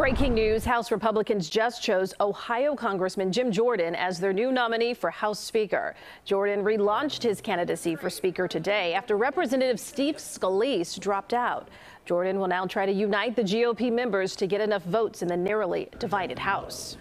Breaking news, House Republicans just chose Ohio Congressman Jim Jordan as their new nominee for House Speaker. Jordan relaunched his candidacy for Speaker today after Representative Steve Scalise dropped out. Jordan will now try to unite the GOP members to get enough votes in the narrowly divided House.